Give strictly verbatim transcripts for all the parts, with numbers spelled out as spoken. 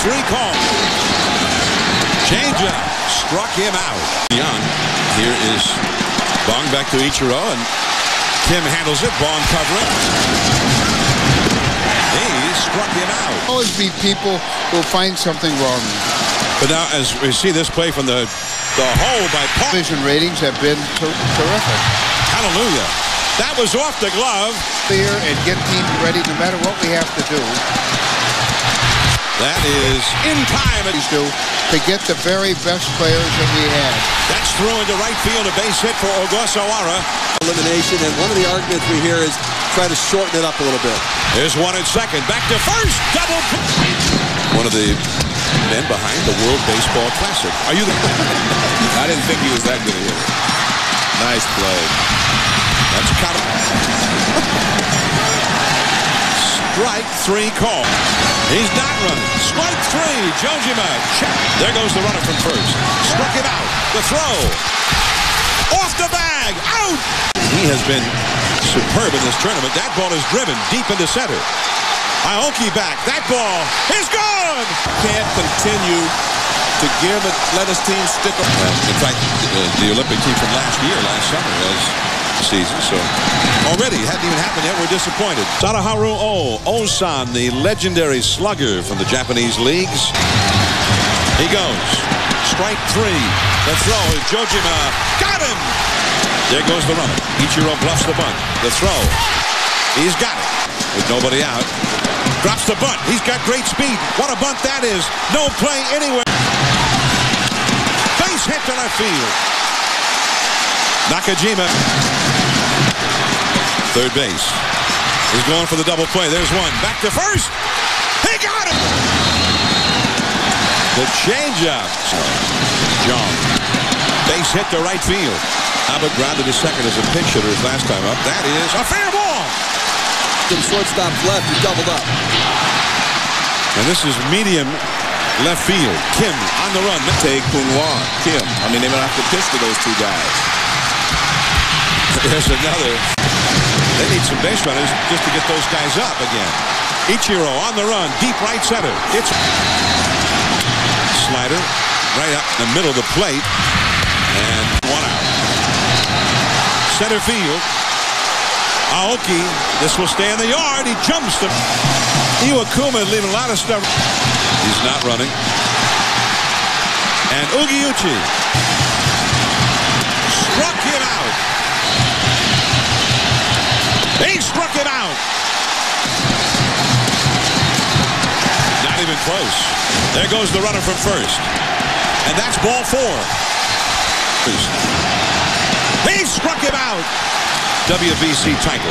It's recalled. Changeup struck him out. Young. Here is Bong back to Ichiro, and Kim handles it. Bong covering. He struck him out. Always be people who find something wrong. But now, as we see this play from the the hole by Paul. Vision ratings have been ter terrific. Hallelujah. That was off the glove. Clear and get teams ready no matter what we have to do. That is in time. Do to get the very best players that we have. That's through into right field, a base hit for Ogosawara. Elimination, and one of the arguments we hear is try to shorten it up a little bit. There's one at second. Back to first. Double. One of the men behind the World Baseball Classic. Are you the... I didn't think he was that good here. Nice play. That's a cut. Strike three call. He's not running. Strike three. Jojima. Check. There goes the runner from first. Struck him out. The throw. Off the bag. Out. He has been superb in this tournament. That ball is driven deep into center. Aoki back. That ball is gone. Can't continue to give it. Let his team stick up. In fact, the, the Olympic team from last year, last summer, was... season, so already hadn't even happened yet. We're disappointed. Sadaharu Oh, Osan, the legendary slugger from the Japanese leagues. He goes strike three. The throw is Jojima. Got him. There goes the runner. Ichiro bluffs the bunt. The throw. He's got it. With nobody out, drops the bunt. He's got great speed. What a bunt that is. No play anywhere. Base hit to left field. Nakajima. Third base. He's going for the double play. There's one. Back to first. He got it! The changeup. John. Base hit to right field. Abbott grounded his second as a pinch hitter his last time up. That is a fair ball! The shortstop's left. He doubled up. And this is medium left field. Kim on the run. Take Punwan. Kim. I mean, they're going to have to pitch to those two guys. There's another... They need some base runners just to get those guys up again. Ichiro on the run, deep right center. It's slider right up in the middle of the plate. And one out. Center field. Aoki, this will stay in the yard. He jumps them. Iwakuma leaving a lot of stuff. He's not running. And Ugiuchi struck him out. He struck him out. Not even close. There goes the runner from first. And that's ball four. He struck him out. W B C title.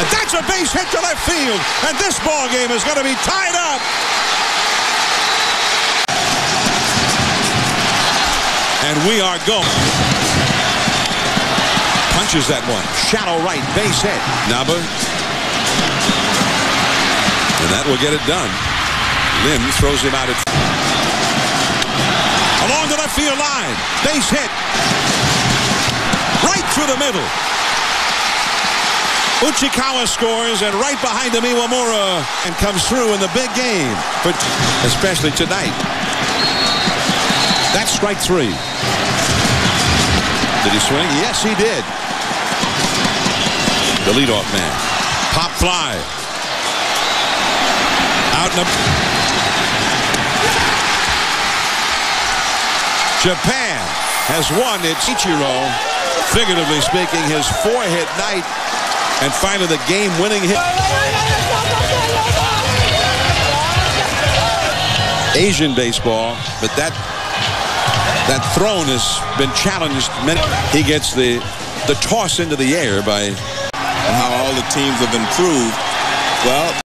And that's a base hit to left field. And this ball game is going to be tied up. And we are going. Punches that one. Shallow right. Base hit. Naba. And that will get it done. Lynn throws him out at... Along the left field line. Base hit. Right through the middle. Uchikawa scores, and right behind him Iwamura. And comes through in the big game. But especially tonight. That's strike three. Did he swing? Yes, he did. The leadoff man. Pop fly. Out in the... Japan has won its Ichiro, figuratively speaking, his four-hit night, and finally the game-winning hit. Asian baseball, but that that throne has been challenged. He gets the the toss into the air by... And how all the teams have improved. Well...